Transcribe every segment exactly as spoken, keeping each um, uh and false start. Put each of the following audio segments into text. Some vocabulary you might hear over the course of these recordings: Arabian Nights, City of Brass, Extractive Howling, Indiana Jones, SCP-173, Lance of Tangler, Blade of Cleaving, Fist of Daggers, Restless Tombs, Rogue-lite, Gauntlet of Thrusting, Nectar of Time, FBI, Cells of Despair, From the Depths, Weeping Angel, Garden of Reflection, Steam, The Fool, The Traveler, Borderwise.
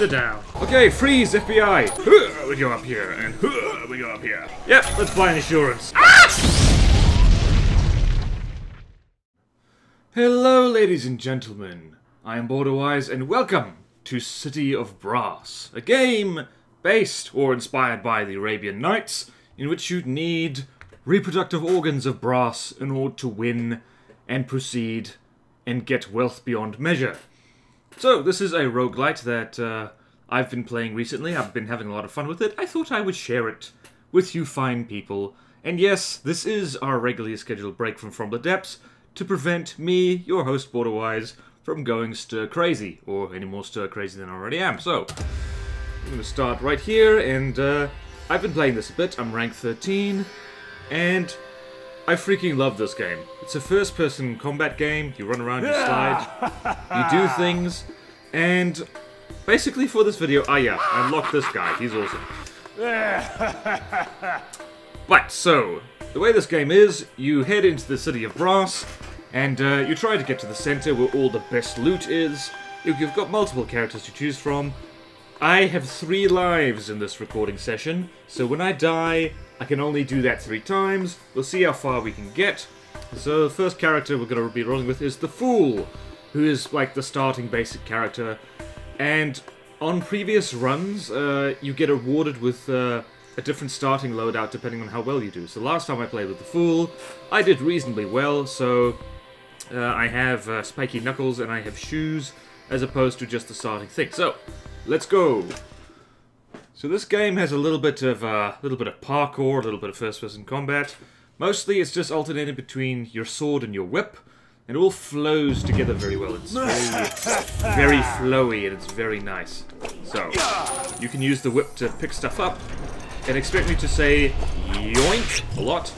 Sit down. Okay, freeze, F B I. We go up here, and we go up here. Yep, let's buy an insurance. Ah! Hello, ladies and gentlemen. I am Borderwise, and welcome to City of Brass, a game based or inspired by the Arabian Nights, in which you need reproductive organs of brass in order to win and proceed and get wealth beyond measure. So, this is a roguelite that uh, I've been playing recently. I've been having a lot of fun with it. I thought I would share it with you fine people. And yes, this is our regularly scheduled break from From the Depths to prevent me, your host Borderwise, from going stir-crazy, or any more stir-crazy than I already am. So, I'm going to start right here, and uh, I've been playing this a bit. I'm rank thirteen, and I freaking love this game. It's a first-person combat game. You run around, you slide, you do things, and basically for this video, ah yeah, I unlocked this guy. He's awesome. But, so, the way this game is, you head into the City of Brass, and uh, you try to get to the center where all the best loot is. You've got multiple characters to choose from. I have three lives in this recording session, so when I die, I can only do that three times. We'll see how far we can get. So the first character we're going to be rolling with is The Fool, who is like the starting basic character. And on previous runs, uh, you get awarded with uh, a different starting loadout depending on how well you do. So last time I played with The Fool, I did reasonably well, so Uh, I have uh, spiky knuckles and I have shoes, as opposed to just the starting thing. So, let's go! So this game has a little bit of a uh, little bit of parkour, a little bit of first-person combat. Mostly, it's just alternating between your sword and your whip. It all flows together very well. It's very, very flowy and it's very nice. So, you can use the whip to pick stuff up, and expect me to say yoink a lot.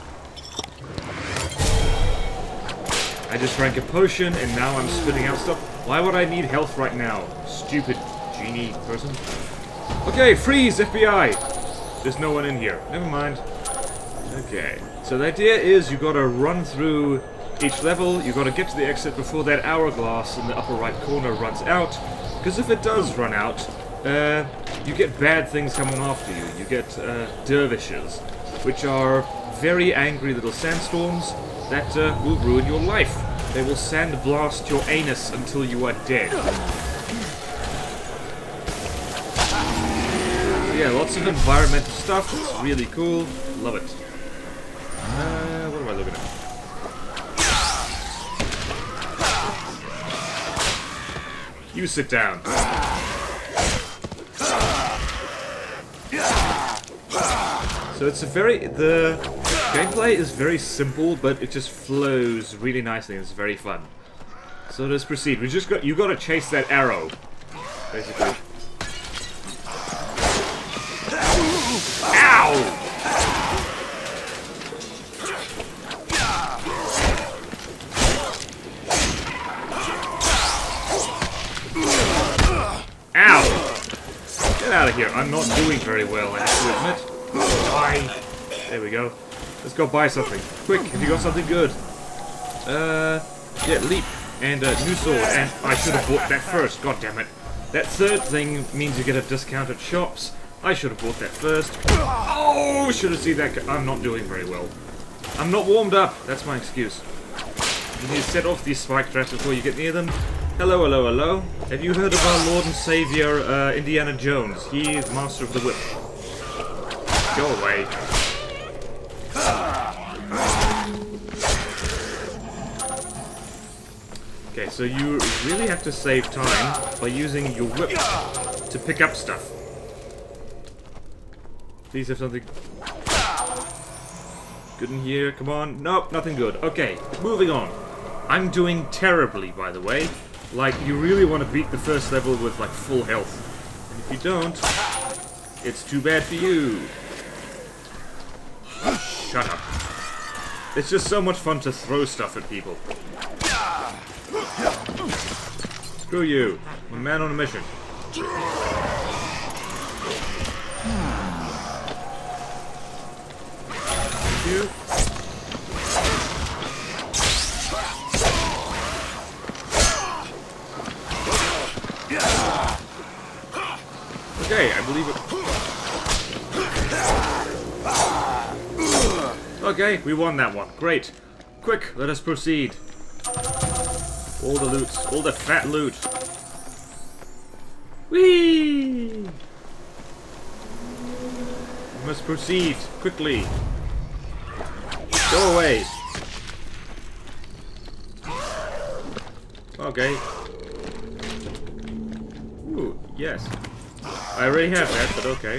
I just drank a potion, and now I'm spitting out stuff. Why would I need health right now? Stupid genie person. Okay, freeze, F B I! There's no one in here. Never mind. Okay. So the idea is you gotta run through each level, you gotta get to the exit before that hourglass in the upper right corner runs out. Because if it does run out, uh, you get bad things coming after you. You get uh, dervishes, which are very angry little sandstorms that uh, will ruin your life. They will sandblast your anus until you are dead. So yeah, lots of environmental stuff. It's really cool. Love it. Uh, what am I looking at? You sit down. So it's a very... the. Gameplay is very simple, but it just flows really nicely and it's very fun. So let's proceed. We just got you gotta chase that arrow. Basically. Ow! Ow! Get out of here. I'm not doing very well, I have to admit. Bye. There we go. Let's go buy something. Quick, if you got something good. Uh, yeah, leap, and a new sword, and I should have bought that first, god damn it. That third thing means you get a discount at shops. I should have bought that first. Oh, should have seen that. I'm not doing very well. I'm not warmed up, that's my excuse. You need to set off these spike traps before you get near them. Hello, hello, hello. Have you heard of our Lord and Savior, uh, Indiana Jones? He is master of the whip. Go away. Okay, so you really have to save time by using your whip to pick up stuff. Please have something good in here, come on. Nope, nothing good. Okay, moving on. I'm doing terribly, by the way. Like, you really want to beat the first level with, like, full health. And if you don't, it's too bad for you. Shut up. It's just so much fun to throw stuff at people. Screw you. I'm a man on a mission. Thank you. Okay, I believe it. Okay, we won that one. Great. Quick, let us proceed. All the loot. All the fat loot. Whee! We must proceed quickly. Go away. Okay. Ooh, yes. I already have that, but okay.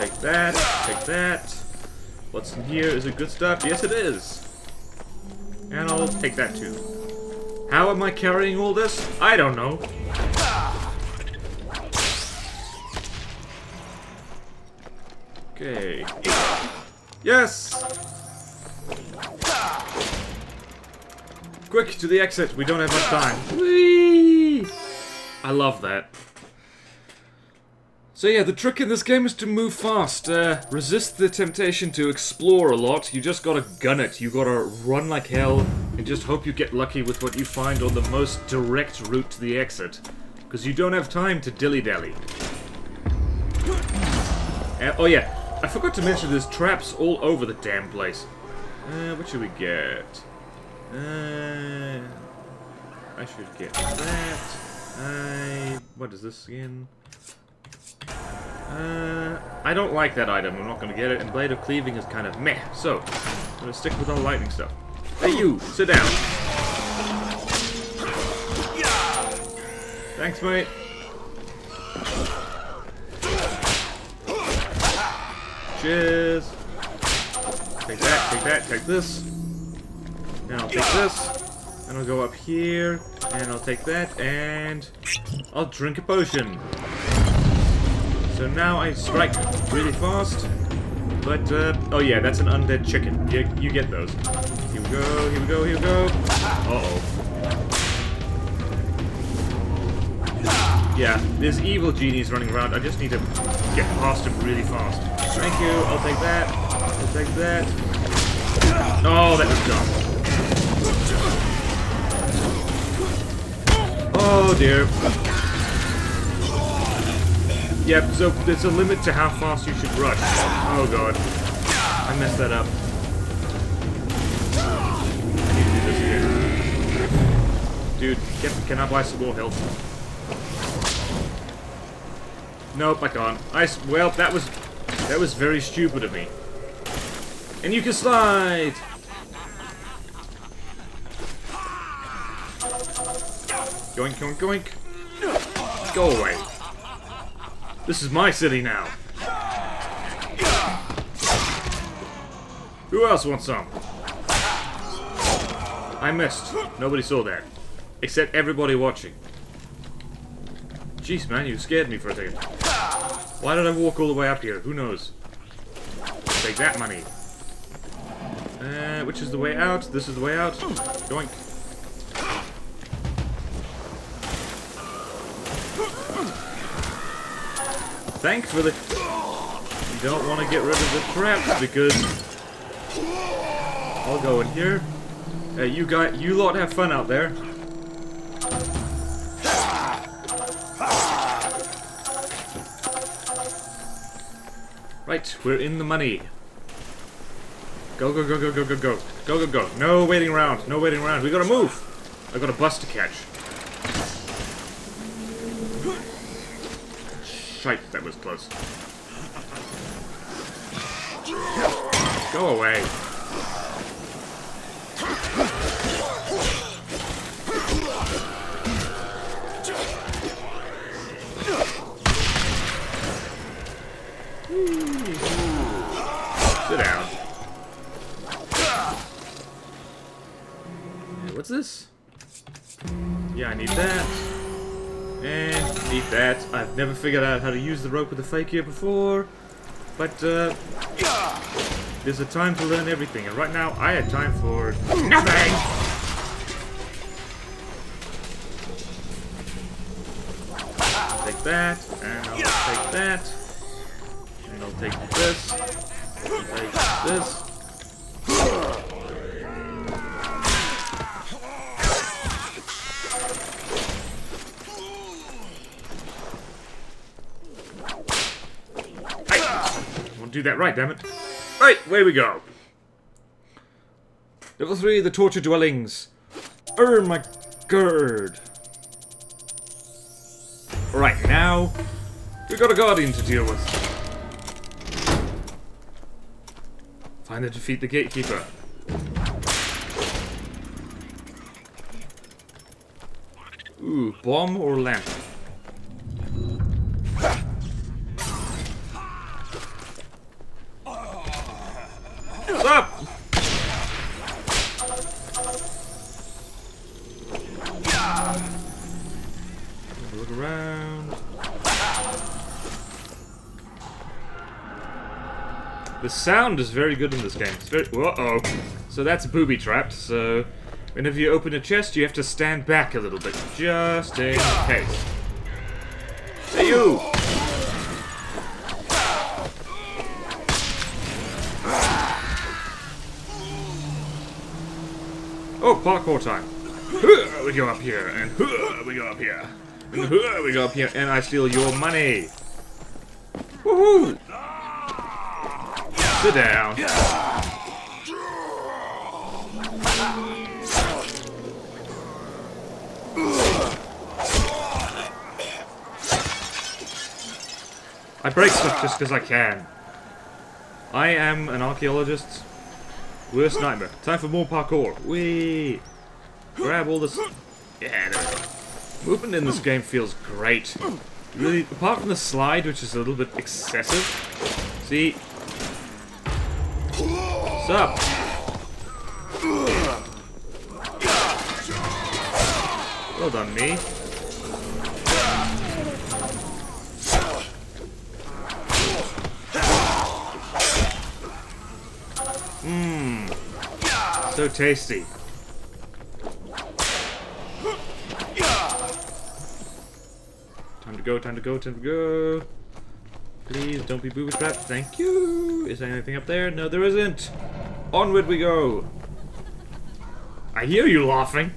Take that, take that. What's in here? Is it good stuff? Yes, it is. And I'll take that too. How am I carrying all this? I don't know. Okay. Yes! Quick, to the exit. We don't have much time. Whee! I love that. So yeah, the trick in this game is to move fast. Uh, resist the temptation to explore a lot. You just gotta gun it. You gotta run like hell and just hope you get lucky with what you find on the most direct route to the exit. Because you don't have time to dilly-dally. Uh, oh yeah, I forgot to mention there's traps all over the damn place. Uh, what should we get? Uh, I should get that. I... What is this again? Uh, I don't like that item. I'm not going to get it. And Blade of Cleaving is kind of meh. So, I'm going to stick with all the lightning stuff. Hey you! Sit down! Thanks, mate! Cheers! Take that, take that, take this. And I'll take this, and I'll go up here, and I'll take that, and I'll drink a potion. So now I strike really fast, but, uh, oh yeah, that's an undead chicken. You, you get those. Here we go, here we go, here we go. Uh-oh. Yeah, there's evil genies running around. I just need to get past them really fast. Thank you, I'll take that, I'll take that. Oh, that was dumb. Oh dear. Yep, so there's a limit to how fast you should rush. Oh god. I messed that up. I need to do this again. Dude, can, can I buy some more health? Nope, I can't. I, well, that was, that was very stupid of me. And you can slide! Goink, goink, goink. Go away. This is my city now. Who else wants some? I missed. Nobody saw that. Except everybody watching. Jeez, man, you scared me for a second. Why did I walk all the way up here? Who knows? Take that money. Uh, which is the way out? This is the way out. Goink. Thankfully, you don't want to get rid of the traps because I'll go in here. Uh, you guys, you lot have fun out there. Right, we're in the money. Go, go, go, go, go, go, go, go, go, go. No waiting around. No waiting around. We gotta move. I got a bus to catch. Shite, that was close. Go away. Sit down. What's this? Yeah, I need that. And need that. I've never figured out how to use the rope with a fake here before, but uh, there's a time to learn everything, and right now I had time for nothing! I'll take that, and I'll take that, and I'll take this, I'll take this. do that right, damn it. Right, where we go. Level three, the Torture Dwellings. Oh my god. Alright, now we've got a guardian to deal with. Find and defeat the gatekeeper. Ooh, bomb or lamp? Stop! Look around. The sound is very good in this game. It's very. Uh oh. So that's booby trapped. So whenever you open a chest, you have to stand back a little bit, just in case. Hey you! Oh, parkour time. We go up here, and we go up here, and we go up here, and I steal your money. Woohoo! Sit down. I break stuff just because I can. I am an archaeologist's worst nightmare. Time for more parkour. Whee! Grab all this. Yeah, there we go. Movement in this game feels great. Really, apart from the slide, which is a little bit excessive. See? What's up? Well done, me. Mmm. So tasty. Time to go, time to go, time to go. Please don't be booby trapped. Thank you. Is there anything up there? No, there isn't. Onward we go. I hear you laughing.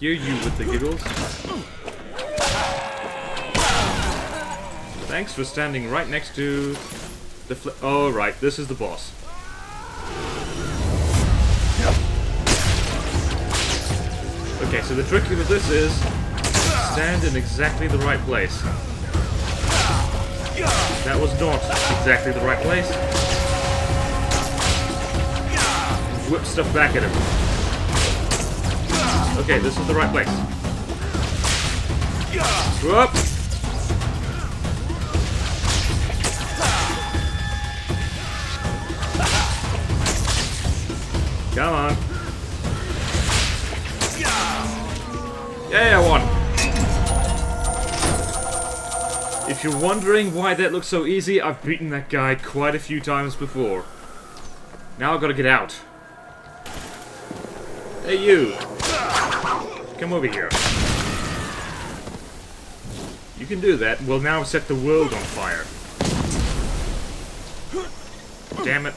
Hear you with the giggles. Thanks for standing right next to the fl- Oh, right. This is the boss. Okay, so the trick with this is stand in exactly the right place. That was not exactly the right place. Whip stuff back at him. Okay, this is the right place. Screw up! Come on. Yeah, I won. If you're wondering why that looks so easy, I've beaten that guy quite a few times before. Now I've got to get out. Hey you! Come over here. You can do that. We'll now set the world on fire. Damn it.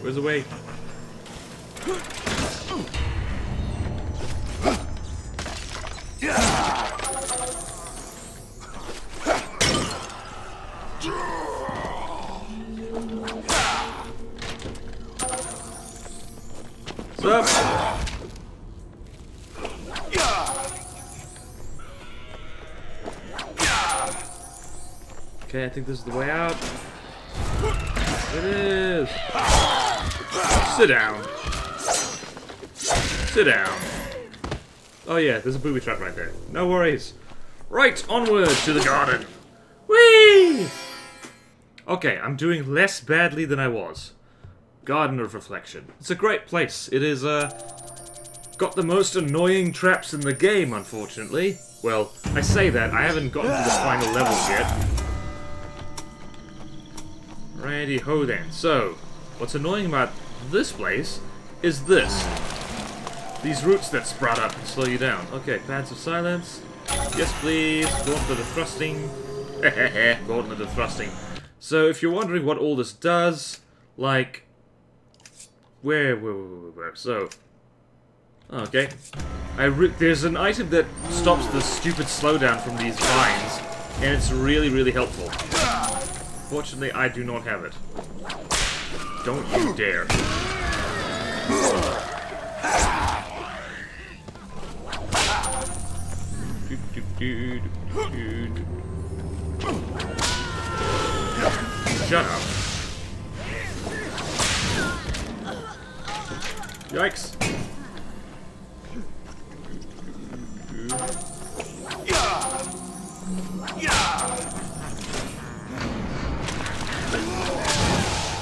Where's the way? What's up? Okay, I think this is the way out. It is. Sit down. Sit down. Oh yeah, there's a booby trap right there. No worries. Right, onward to the garden. Whee! Okay, I'm doing less badly than I was. Garden of Reflection. It's a great place. It is, uh... got the most annoying traps in the game, unfortunately. Well, I say that. I haven't gotten to the final levels yet. Randy ho then. So, what's annoying about this place is this. These roots that sprout up and slow you down. Okay, pads of silence. Yes, please. Gauntlet of Thrusting. Hehehe, Gauntlet of Thrusting. So, if you're wondering what all this does, like... Where, where, where, where, where? So, Okay. I re there's an item that stops the stupid slowdown from these vines, and it's really, really helpful. Fortunately, I do not have it. Don't you dare. Shut up. Yikes.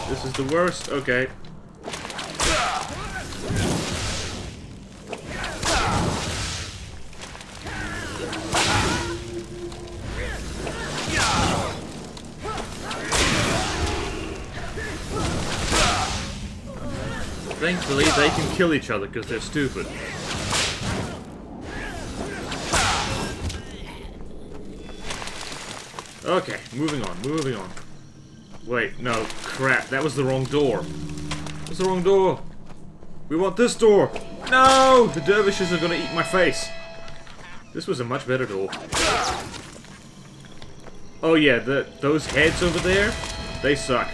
This is the worst. Okay. Thankfully, they can kill each other because they're stupid. Okay, moving on, moving on. Wait, no, crap, that was the wrong door. That's the wrong door. We want this door. No, the dervishes are gonna eat my face. This was a much better door. Oh yeah, the, those heads over there, they suck.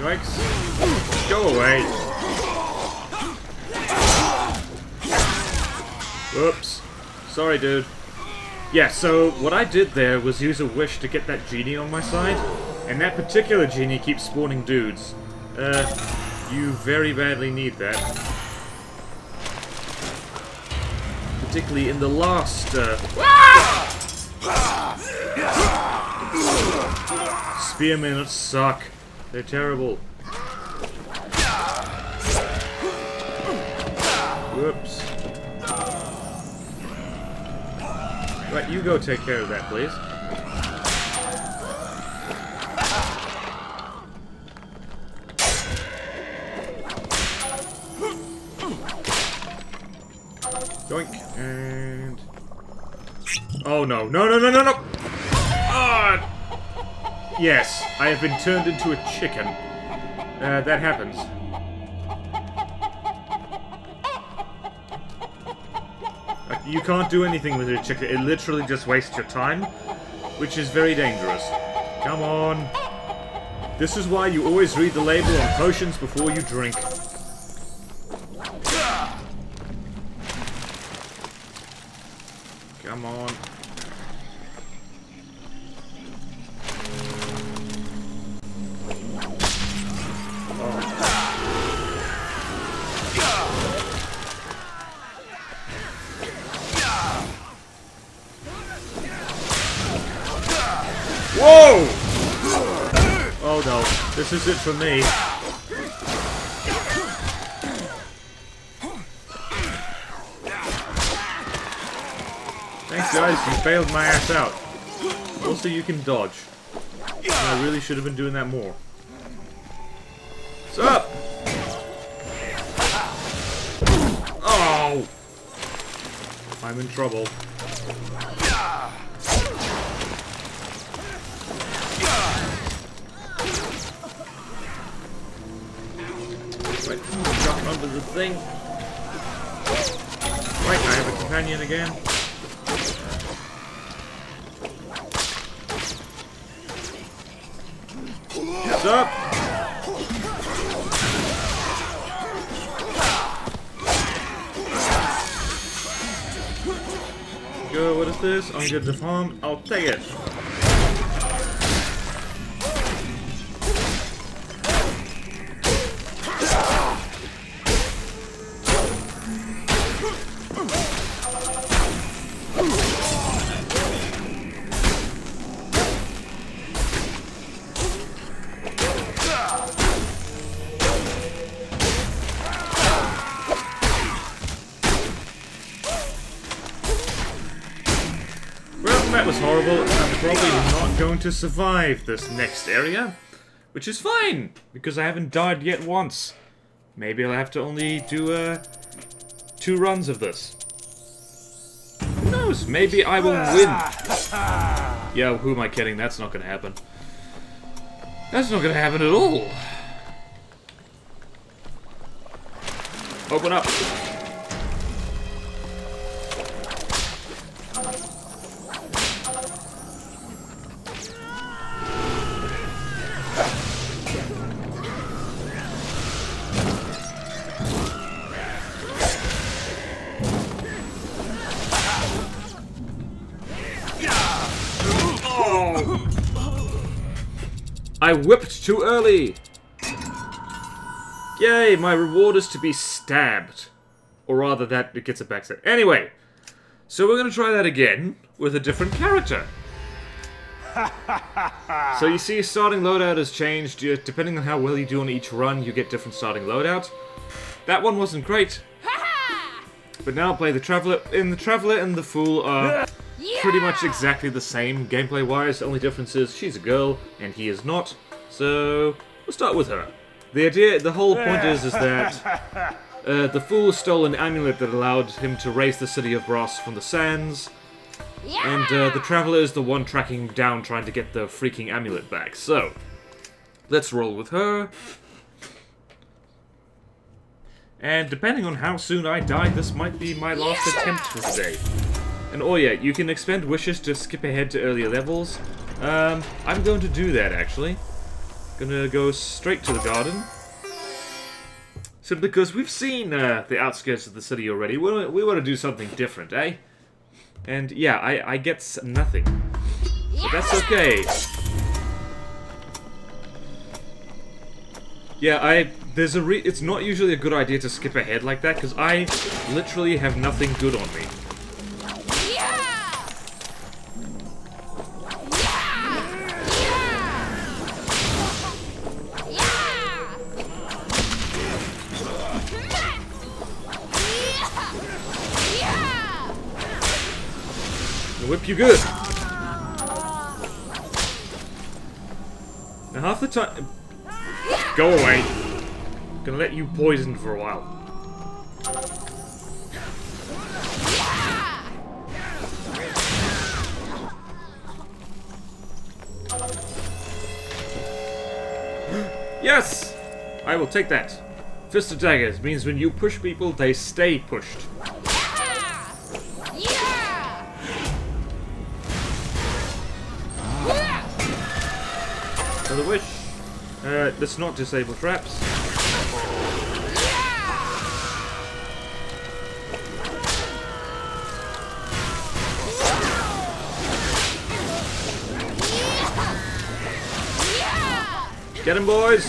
Yikes. Go away. Whoops. Sorry, dude. Yeah, so what I did there was use a wish to get that genie on my side, and that particular genie keeps spawning dudes. Uh, you very badly need that. Particularly in the last, uh... Spearmen suck. They're terrible. Whoops. Right, you go take care of that, please. Doink. And... Oh, no. No, no, no, no, no! Ah! Yes, I have been turned into a chicken. Uh, that happens. You can't do anything with a chicken. It literally just wastes your time, which is very dangerous. Come on. This is why you always read the label on potions before you drink. Come on. Whoa! Oh no, this is it for me. Thanks guys, you failed my ass out. Also, you can dodge. And I really should have been doing that more. What's up? Oh! I'm in trouble. Jump under the thing. Right, I have a companion again. What's up? Good, what is this? I'm good to farm. I'll take it. To survive this next area, which is fine because I haven't died yet once. Maybe I'll have to only do uh, two runs of this. Who knows? Maybe I will win. Yeah, who am I kidding? That's not going to happen. That's not going to happen at all. Open up. I whipped too early! Yay, my reward is to be stabbed. Or rather, that it gets it back set. Anyway, so we're going to try that again with a different character. So you see, starting loadout has changed. Depending on how well you do on each run, you get different starting loadout. That one wasn't great. But now I'll play the Traveler. And the Traveler and the Fool are... Yeah! Pretty much exactly the same gameplay-wise. The only difference is she's a girl and he is not. So we'll start with her. The idea, the whole point is, is that uh, the Fool stole an amulet that allowed him to raise the City of Brass from the sands, yeah! and uh, the Traveler is the one tracking down, trying to get the freaking amulet back. So let's roll with her. And depending on how soon I die, this might be my last yeah! attempt for today. And oh yeah, you can expend wishes to skip ahead to earlier levels. Um, I'm going to do that, actually. Gonna go straight to the garden. Simply because we've seen uh, the outskirts of the city already. We wanna, we want to do something different, eh? And yeah, I, I get nothing. But that's okay. Yeah, I... There's a re- it's not usually a good idea to skip ahead like that, because I literally have nothing good on me. Whip you good. Now half the time... Go away. I'm gonna let you poison for a while. Yes! I will take that. Fist of Daggers means when you push people, they stay pushed. The wish. Uh, let's not disable traps. Get him, boys!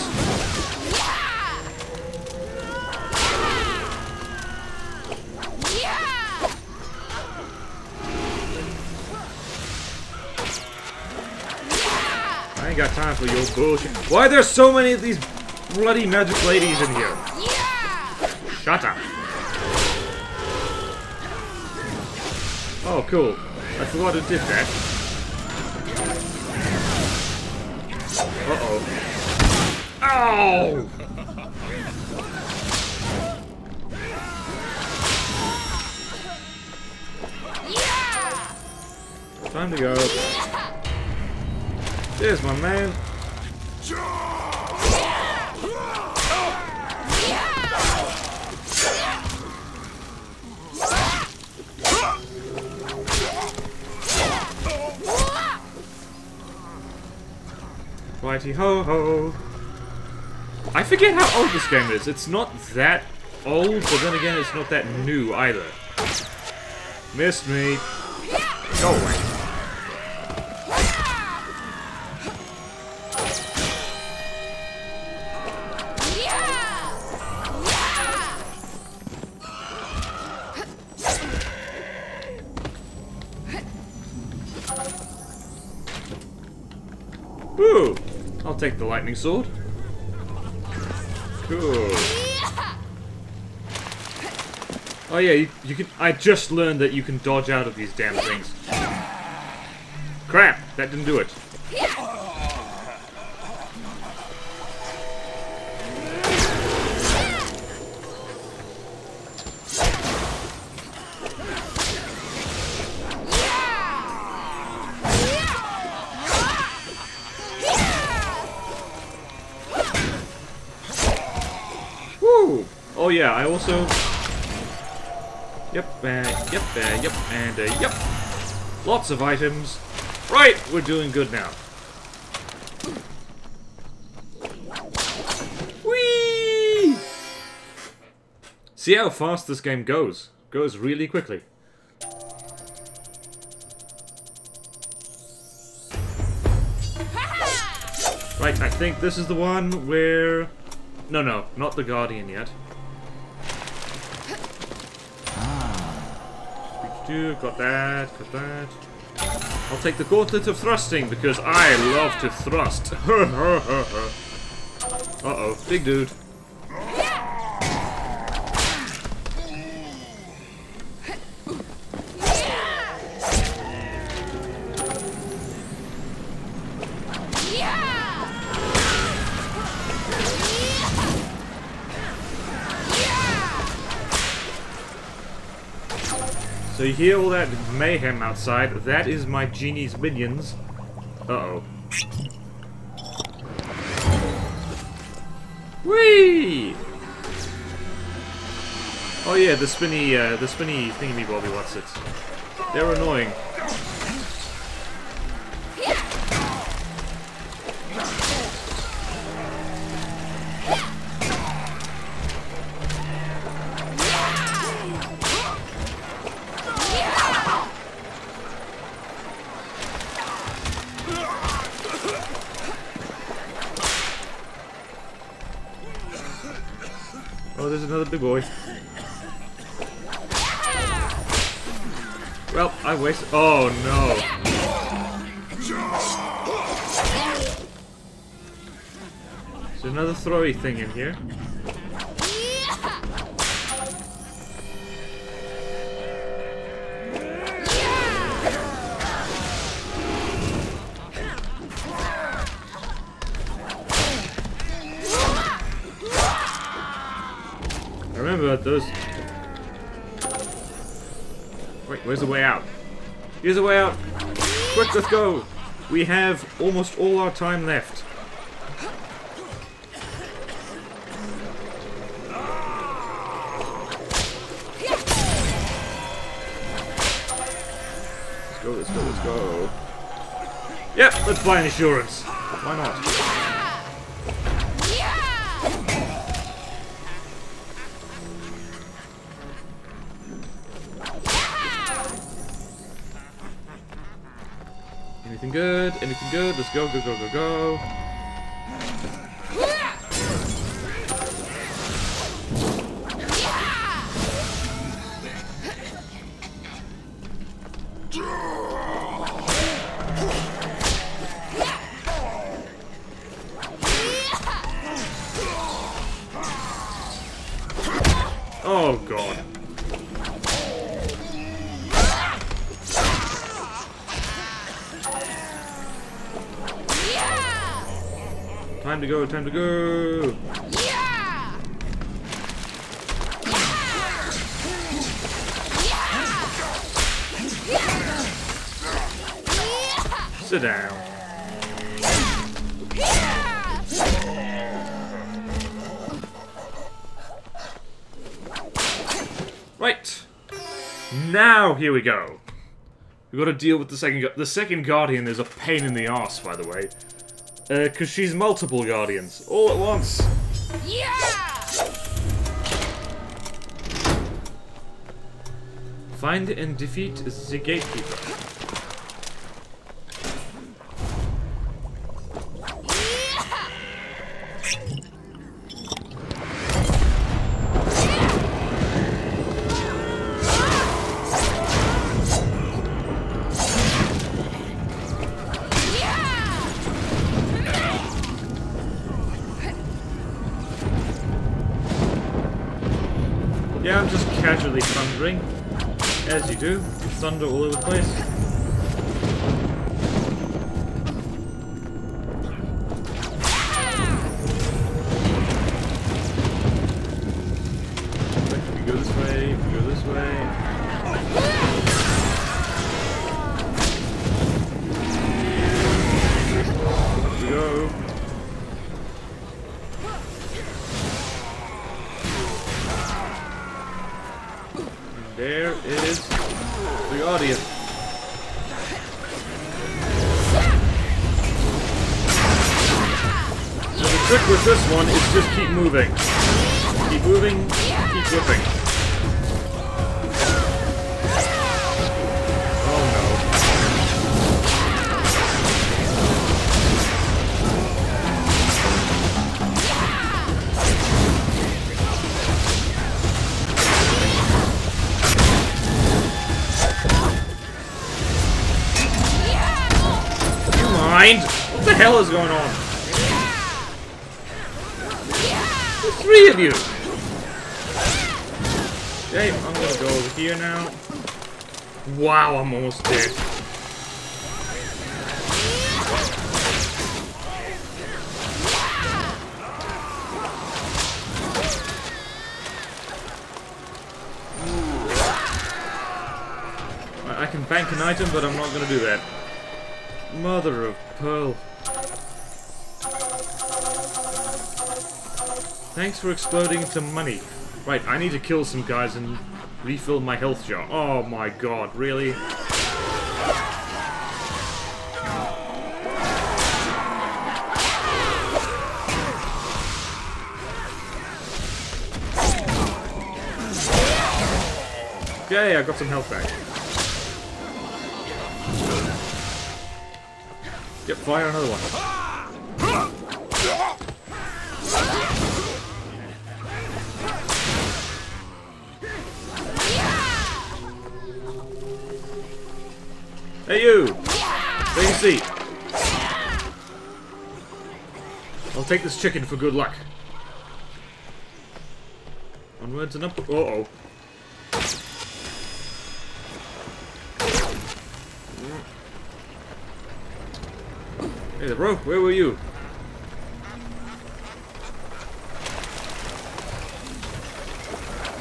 I ain't got time for your bullshit. Why are there so many of these bloody magic ladies in here? Yeah! Shut up. Oh, cool. I forgot it did that. Uh-oh. Ow! Yeah! Time to go. There's my man. Righty ho ho. I forget how old this game is. It's not that old, but then again, it's not that new either. Missed me. Go away. Ooh, I'll take the lightning sword. Cool. Oh yeah, you, you can. I just learned that you can dodge out of these damn things. Crap, that didn't do it. Oh yeah, I also... Yep, uh, yep, uh, yep, and uh, yep. Lots of items. Right, we're doing good now. Whee! See how fast this game goes. Goes really quickly. Right, I think this is the one where... No, no, not the Guardian yet. Ah. Got that, got that. I'll take the Gauntlet of Thrusting, because I love to thrust. Uh-oh, big dude. So you hear all that mayhem outside, that is my genie's minions. Uh-oh. Whee! Oh yeah, the spinny, uh, the spinny thingy-bobby what's it. They're annoying. Big boy. Well, I wasted. Oh no! There's another throwy thing in here. Those. Wait, where's the way out? Here's the way out! Quick, let's go! We have almost all our time left. Let's go, let's go, let's go. Yep, let's buy an insurance. Why not? Anything good? Anything good? Let's go, go, go, go, go. Oh, God. Time to go, time to go! Yeah! Sit down. Right! Now, here we go! We've got to deal with the second... The second Guardian is a pain in the arse, by the way. Uh, cause she's multiple guardians, all at once. Yeah! Find and defeat the gatekeeper. Yeah, I'm just casually thundering, as you do. You thunder all over the place. If we go this way, if we go this way. Here we go. trick with this one is just keep moving. Keep moving, keep whipping. Oh no. Mind? What the hell is going on? There's three of you! Okay, I'm gonna go over here now. Wow, I'm almost dead. I can bank an item, but I'm not gonna do that. Mother of pearl. Thanks for exploding into money. Right, I need to kill some guys and refill my health jar. Oh my god, really? Okay, I got some health back. Yep, fire another one. Hey you! Take a seat. I'll take this chicken for good luck. Onwards and up. Uh oh. Hey, bro, where were you?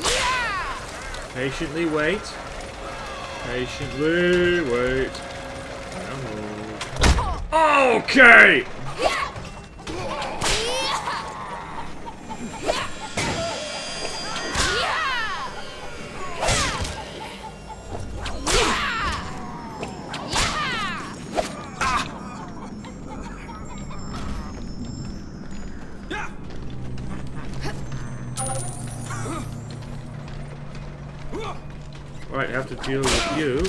Yeah! Patiently wait. Patiently wait. No. Okay! Alright, I have to deal with you.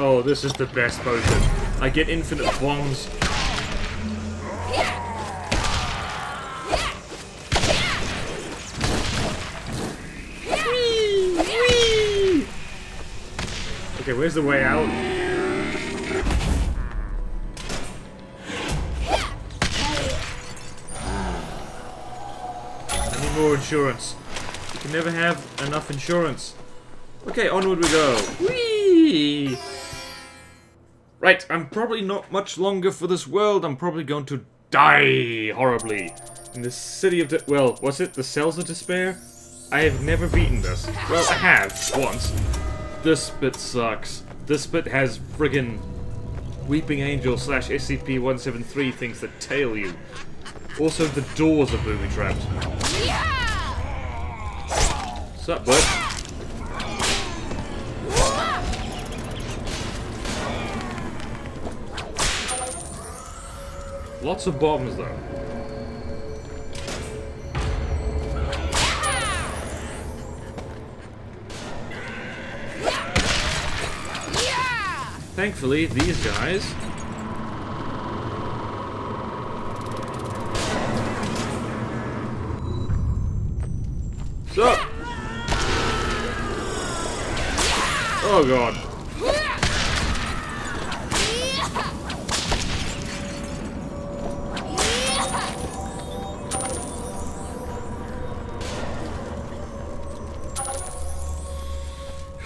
Oh, this is the best potion. I get infinite bombs. Whee! Whee! Okay, where's the way out? More insurance. You can never have enough insurance. Okay, onward we go. Whee! Right, I'm probably not much longer for this world. I'm probably going to die horribly. In the city of... De well, was it the Cells of Despair? I have never beaten this. Well, I have, once. This bit sucks. This bit has friggin' Weeping Angel slash S C P one seventy-three things that tail you. Also, the doors are booby-trapped. What's up, bud? Lots of bombs, though. Thankfully, these guys... Up. Oh god.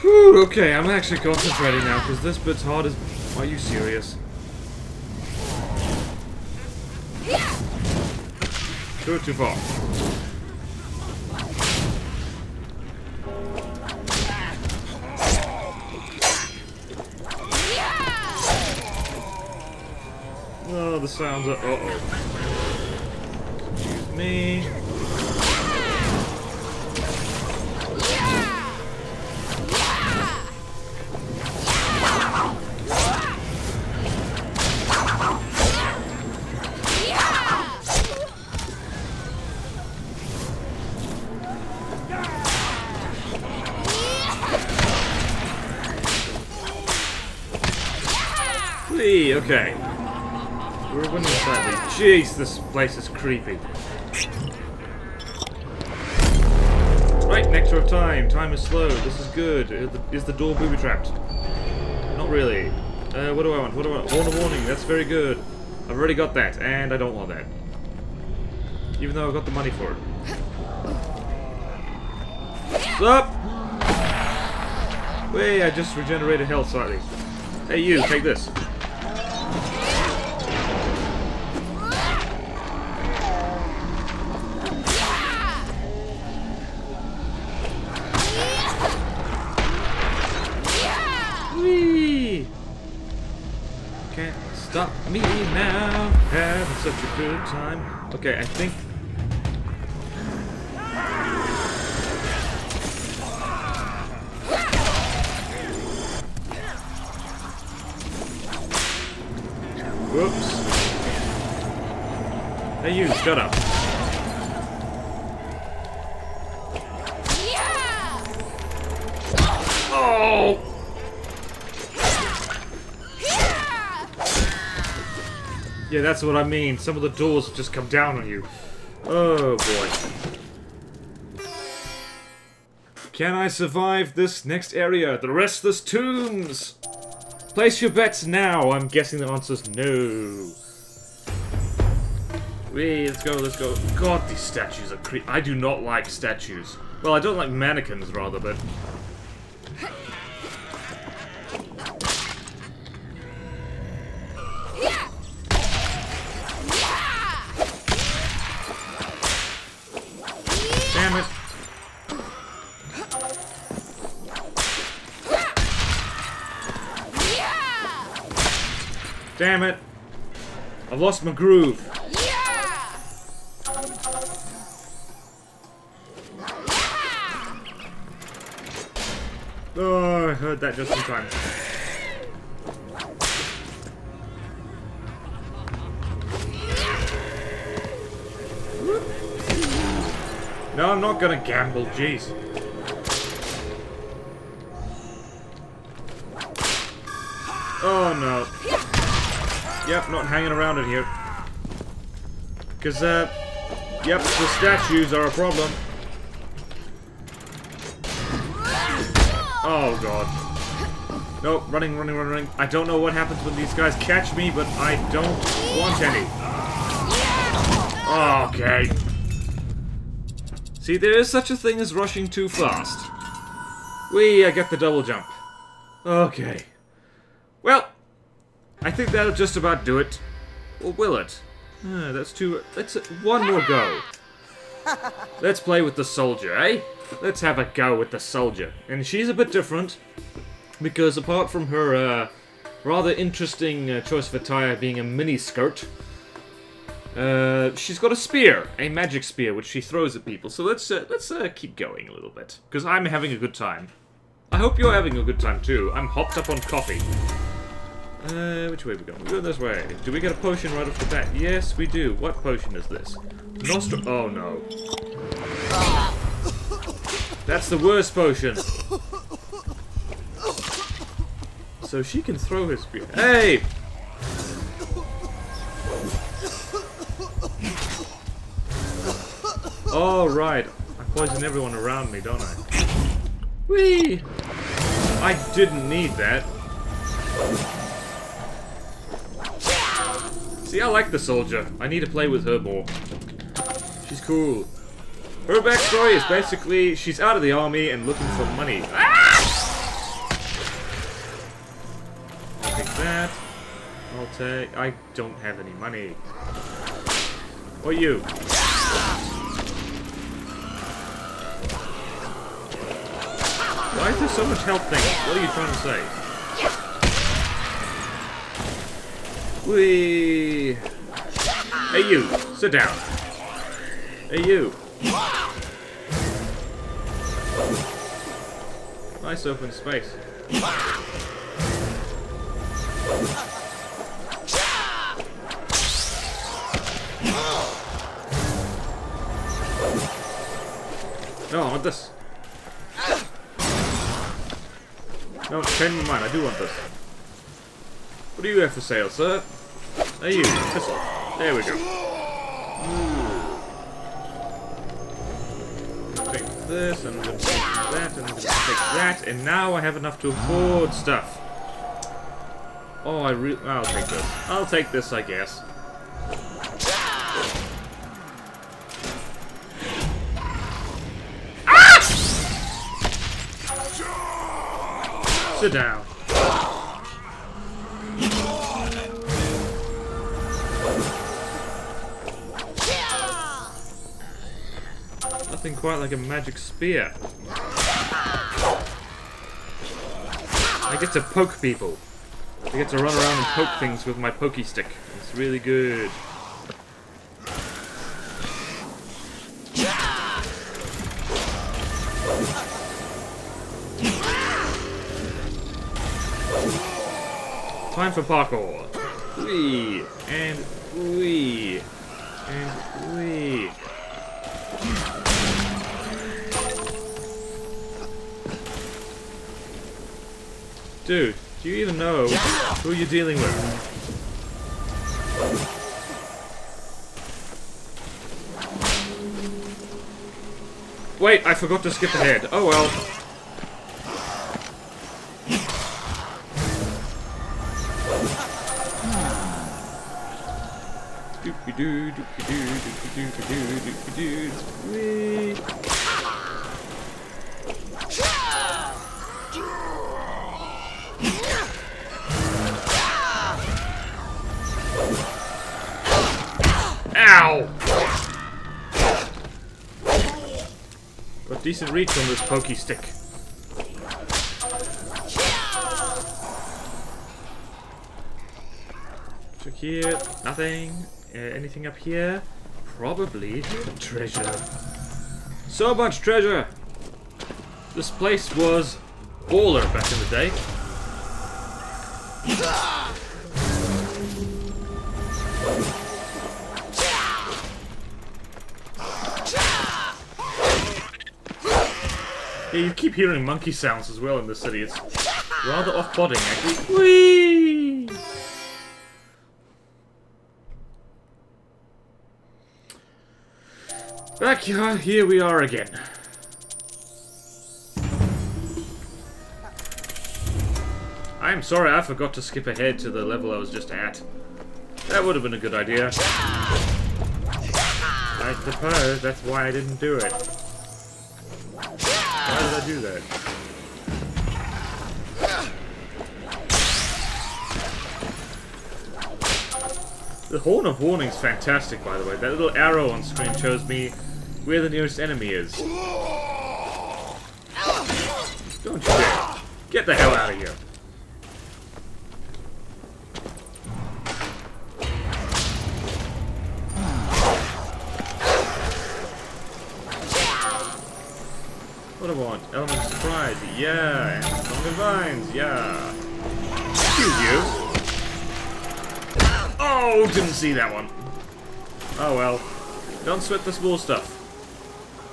Whew, okay, I'm actually concentrating now because this bit's hard as... Are you serious? Go too far. Oh, the sounds are... Uh-oh. Excuse me. Yeah. Yeah. see, okay. We're winning slightly. Jeez, this place is creepy. Right, Nectar of Time. Time is slow. This is good. Is the, is the door booby-trapped? Not really. Uh, what do I want? What do I want? Horn of Warning. That's very good. I've already got that, and I don't want that. Even though I've got the money for it. Stop! Wait, I just regenerated health slightly. Hey you, take this. Whee! Can't stop me now. Having such a good time. Okay, I think... Whoops. Hey you, shut up. Oh! Yeah, that's what I mean. Some of the doors just come down on you. Oh boy. Can I survive this next area? The Restless Tombs! Place your bets now! I'm guessing the answer's no. Wee, let's go, let's go. God, these statues are creepy. I do not like statues. Well, I don't like mannequins, rather, but... Damn it. Damn it! I've lost my groove. Yeah. Oh, I heard that just in time. No, I'm not gonna gamble, jeez. Oh no. Yep, not hanging around in here. Because, uh, yep, the statues are a problem. Oh, God. Nope, running, running, running, running. I don't know what happens when these guys catch me, but I don't want any. Okay. See, there is such a thing as rushing too fast. Whee, I get the double jump. Okay. Well... I think that'll just about do it. Or will it? Ah, that's too... Let's... One more go. Let's play with the soldier, eh? Let's have a go with the soldier. And she's a bit different. Because apart from her uh, rather interesting uh, choice of attire being a mini-skirt, uh, she's got a spear. A magic spear, which she throws at people. So let's, uh, let's uh, keep going a little bit. Because I'm having a good time. I hope you're having a good time too. I'm hopped up on coffee. Uh, which way are we going? We're going this way. Do we get a potion right off the bat? Yes, we do. What potion is this? Nostrum. Oh no. That's the worst potion. So she can throw her spear. Hey! Oh, right. I poison everyone around me, don't I? Whee! I didn't need that. See, I like the soldier. I need to play with her more. She's cool. Her backstory is basically she's out of the army and looking for money. Ah! I'll take that. I'll take... I don't have any money. Or you. Why is there so much health thing? What are you trying to say? Whee! Hey you, sit down. Hey you. Nice open space. No, I want this. No, change my mind, I do want this. What do you have for sale, sir? Are you? There we go. Ooh. Take this, and I'm gonna take that, and I'm gonna take that, and now I have enough to afford stuff. Oh, I re- I'll take this. I'll take this, I guess. Ah! Sit down. Nothing quite like a magic spear. I get to poke people. I get to run around and poke things with my pokey stick. It's really good. Time for parkour. Wee and wee and wee. Dude. Do you even know who you're dealing with? Wait, I forgot to skip ahead. Oh well. Doopy-doo, doopy-doo, doopy-doo, doopy-doo, doopy-doo, doopy-doo. Got decent reach on this pokey stick. Check here, nothing. Uh, anything up here? Probably treasure. So much treasure! This place was baller back in the day. Yeah, you keep hearing monkey sounds as well in this city. It's rather off-putting, actually. Whee! Back here, here we are again. I'm sorry, I forgot to skip ahead to the level I was just at. That would have been a good idea. I suppose that's why I didn't do it. Why did I do that? The Horn of Warning's fantastic, by the way. That little arrow on screen shows me where the nearest enemy is. Don't you dare. Get the hell out of here. What do I want? Element of Surprise, yeah! And Song of Vines, yeah! Excuse you! Oh, didn't see that one! Oh well. Don't sweat the small stuff.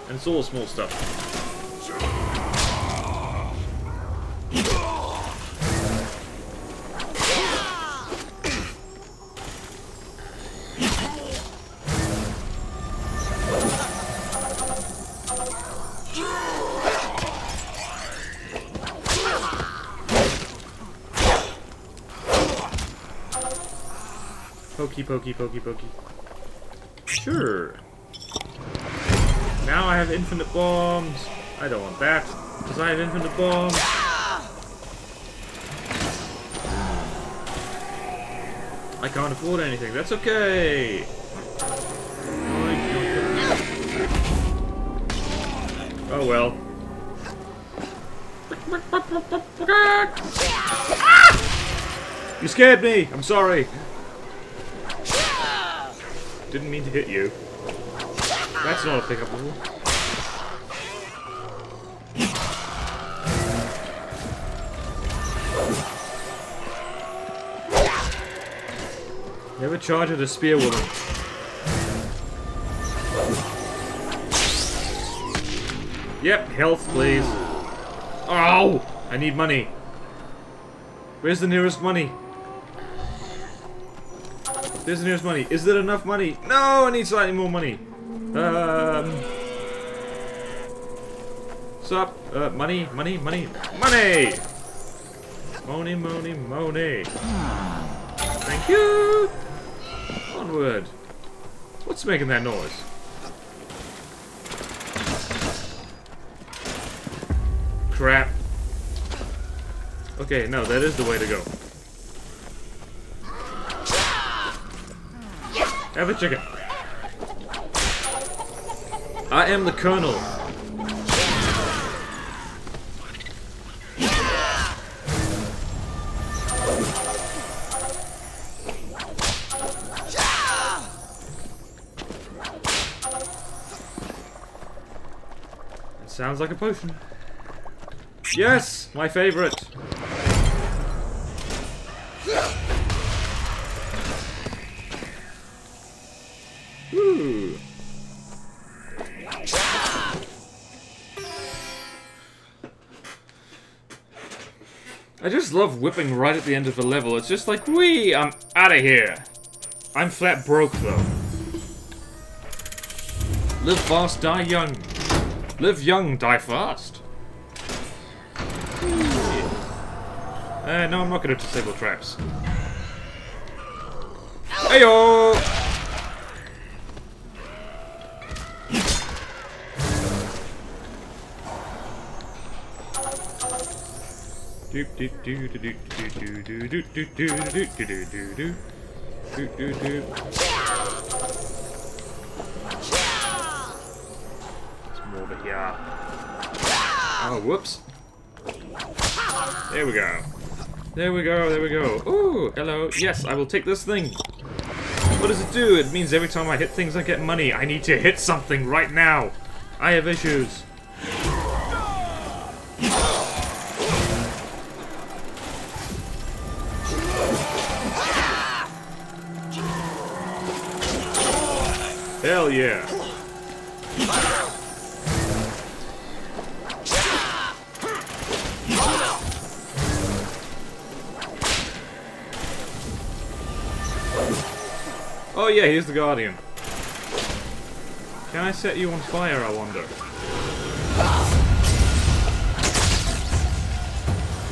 And it's all small stuff. Pokey, pokey, pokey, pokey. Sure. Now I have infinite bombs. I don't want that, because I have infinite bombs. I can't afford anything. That's okay. Oh well. You scared me. I'm sorry. Didn't mean to hit you. That's not a pickup level. Never charge at a spear woman. Yep, health please. Oh! I need money. Where's the nearest money? There's the nearest money. Is there enough money? No, I need slightly more money. Um. Sup? Uh, money, money, money, money! Money, money, money. Thank you! Onward. What's making that noise? Crap. Okay, no, that is the way to go. Have a chicken. I am the Colonel. That sounds like a potion. Yes, my favorite. Ooh. I just love whipping right at the end of the level. It's just like, wee, I'm out of here. I'm flat broke though. Live fast, die young. Live young, die fast. Uh, no, I'm not going to disable traps. Hey-o! It's more over here. Oh, whoops. There we go. There we go, there we go. Ooh, hello. Yes, I will take this thing. What does it do? It means every time I hit things I get money. I need to hit something right now. I have issues. Hell yeah. Oh yeah, here's the Guardian. Can I set you on fire, I wonder?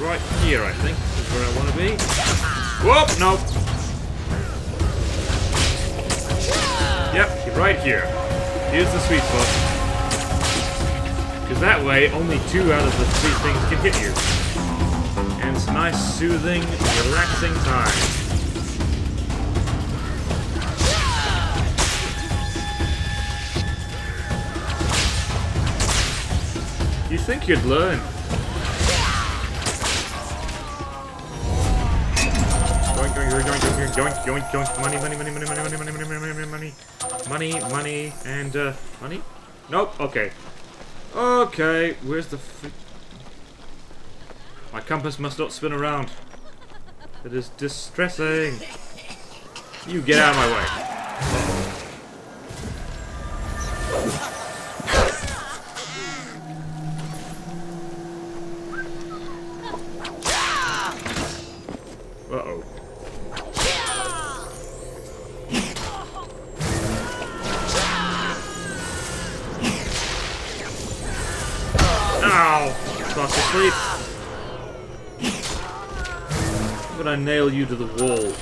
Right here, I think, is where I want to be. Whoop! No! Yep, right here. Here's the sweet spot. Because that way, only two out of the three things can hit you. And it's a nice, soothing, relaxing time. You think you'd learn? Going, going, going, going, going, going, going, money, money, money, money, money, money, money, money, money, money, money, and uh, money. Nope. Okay. Okay. Where's the? My compass must not spin around. It is distressing. You get out of my way. Uh-oh. Ow! Fast asleep. I'm gonna nail you to the wall.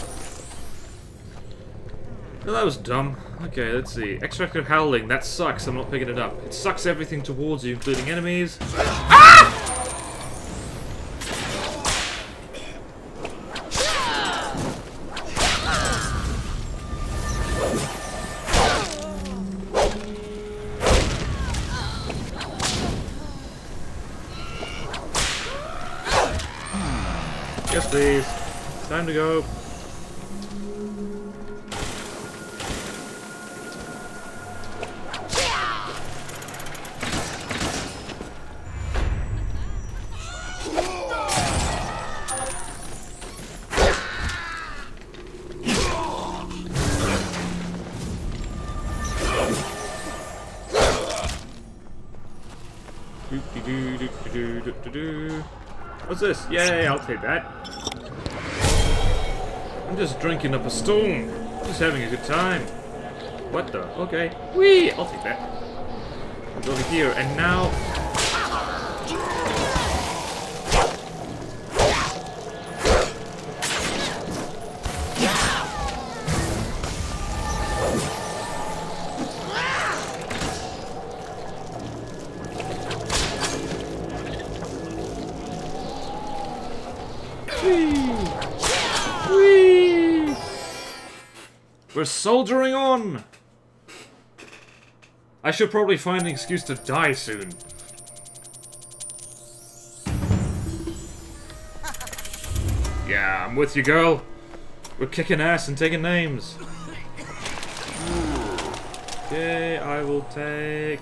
Well, that was dumb. Okay, let's see. Extractive Howling. That sucks. I'm not picking it up. It sucks everything towards you, including enemies. Ah! Yes, please. Time to go. What's this? Yay, I'll take that. I'm just drinking up a storm. Just having a good time. What the? Okay. Whee! I'll take that. It's over here, and now... We're soldiering on! I should probably find an excuse to die soon. Yeah, I'm with you, girl. We're kicking ass and taking names. Okay, I will take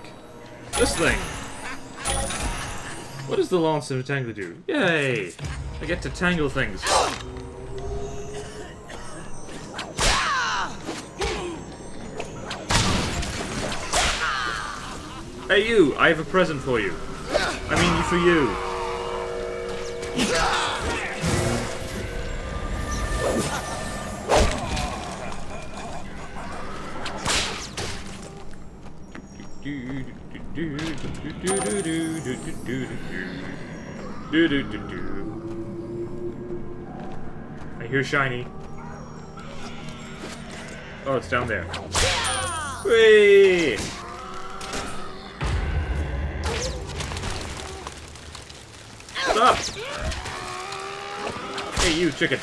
this thing. What does the Lance of Tangler do? Yay! I get to tangle things. Hey you, I have a present for you. I mean for you. I hear shiny. Oh, it's down there. Whee! Up. Hey you, chicken.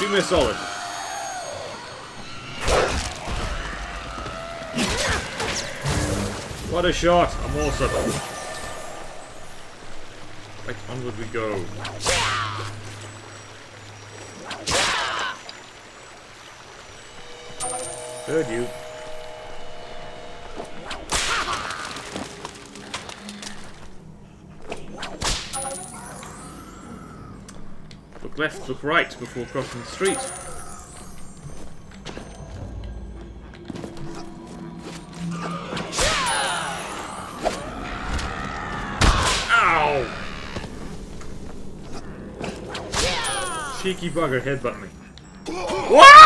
Do me a solid. What a shot. I'm awesome. Right, onward we go. Heard you. Left, look right before crossing the street. Ow! Cheeky bugger headbutt me. What?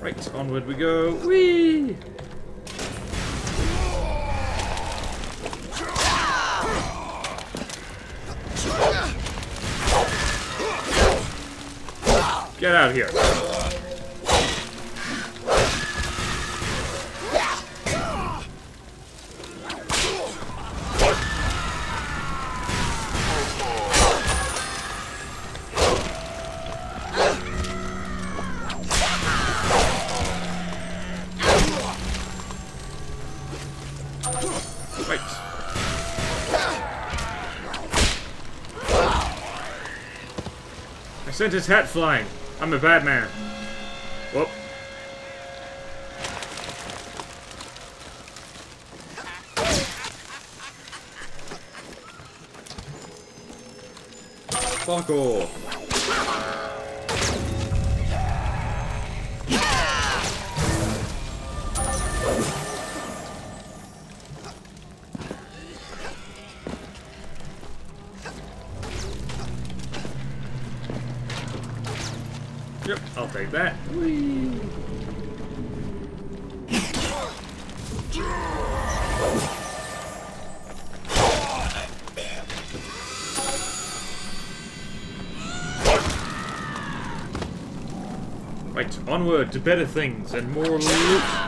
Right, onward we go. Whee! Get out of here. Sent his hat flying. I'm a bad man. Whoop. Fuck off. Yep, I'll take that. Whee. Right, onward to better things and more loot. Hello.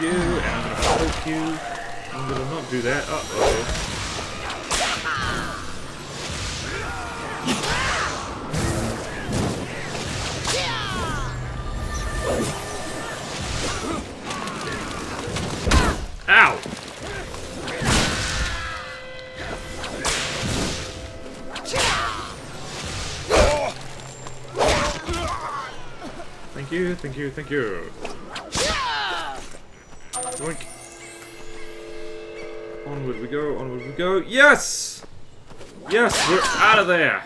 You, and I'm gonna poke you. I'm gonna not do that. Uh oh. Ow! Thank you, thank you, thank you. Boink. Onward we go, onward we go. Yes! Yes, we're out of there!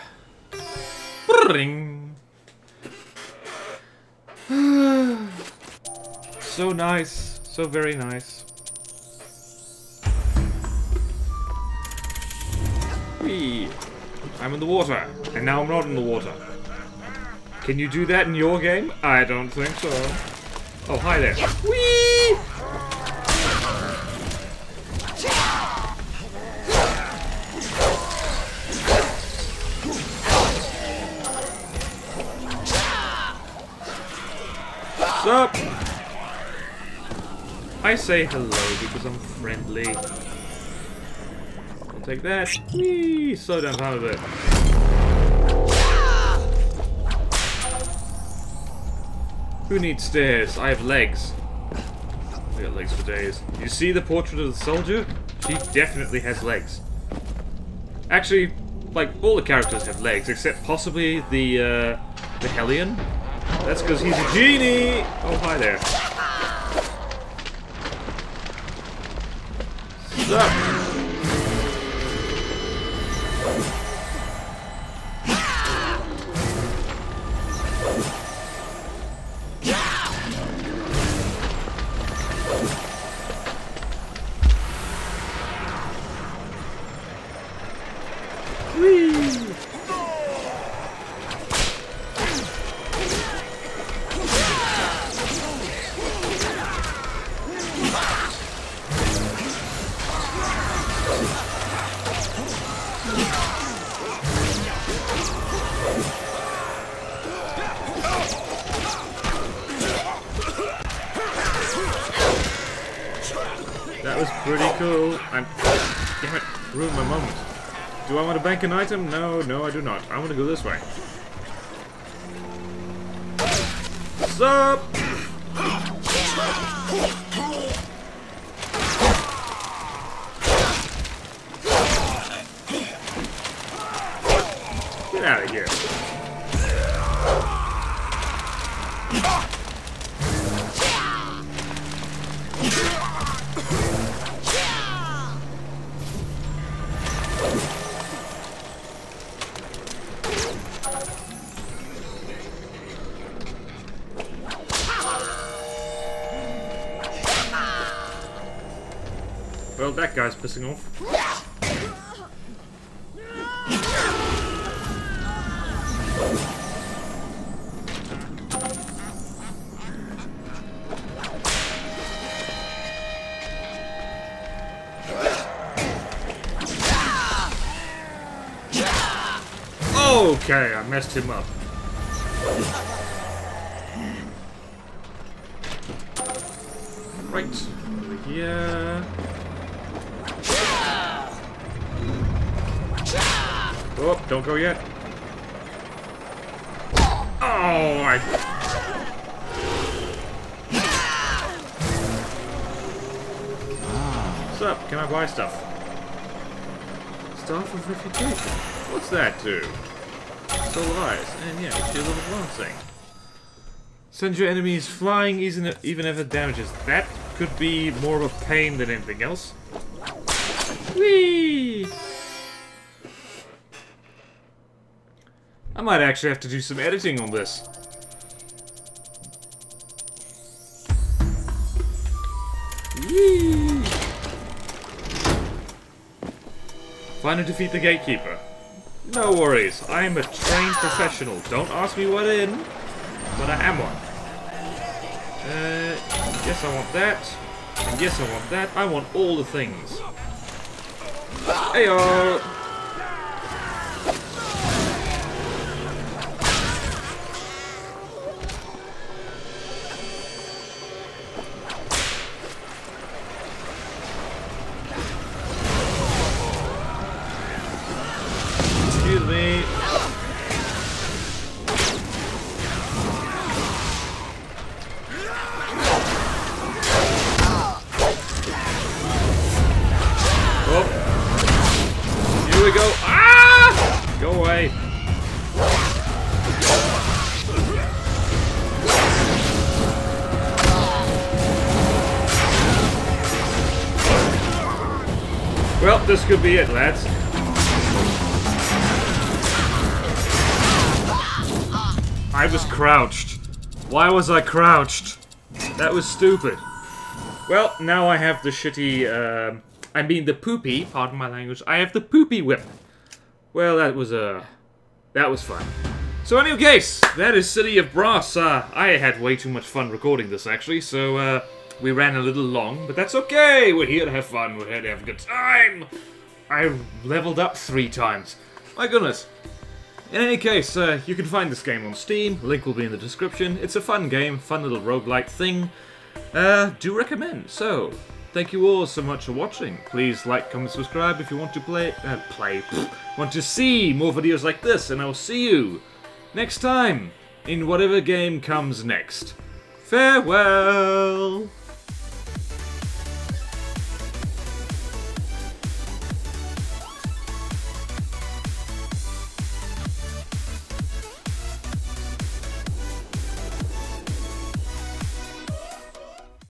So nice, so very nice. Whee! I'm in the water, and now I'm not in the water. Can you do that in your game? I don't think so. Oh, hi there. Whee! Sup? I say hello because I'm friendly. I'll take that. Whee! Slow down a bit. Who needs stairs? I have legs. I got legs for days. You see the portrait of the soldier? She definitely has legs. Actually, like, all the characters have legs, except possibly the, uh, the Hellion. That's because he's a genie! Oh, hi there. Sup! Whee! I'm... Damn it, ruined my moment. Do I want to bank an item? No, no, I do not. I want to go this way. Sup! Get out of here. Well, that guy's pissing off. Okay, I messed him up. Right, over here. Oh, don't go yet. Oh, I... What's up? Can I buy stuff? Staff of Refutation. What's that do? Still eyes. And yeah, it's your little glancing. Send your enemies flying even if it damages. That could be more of a pain than anything else. Whee! I might actually have to do some editing on this. Whee! Find and defeat the gatekeeper. No worries, I am a trained professional. Don't ask me what in, but I am one. Uh, yes, I want that. And yes, I want that. I want all the things. Heyo! Go away. Well, this could be it, lads. I was crouched. Why was I crouched? That was stupid. Well, now I have the shitty, uh, I mean the poopy, pardon my language, I have the poopy whip. Well, that was, uh, that was fun. So in any case, that is City of Brass. Uh, I had way too much fun recording this, actually, so, uh, we ran a little long, but that's okay. We're here to have fun, we're here to have a good time. I leveled up three times. My goodness. In any case, uh, you can find this game on Steam, link will be in the description. It's a fun game, fun little roguelike thing. Uh, do recommend. So, thank you all so much for watching. Please like, comment, subscribe if you want to play, uh, play, pfft, want to see more videos like this, and I'll see you next time in whatever game comes next. Farewell!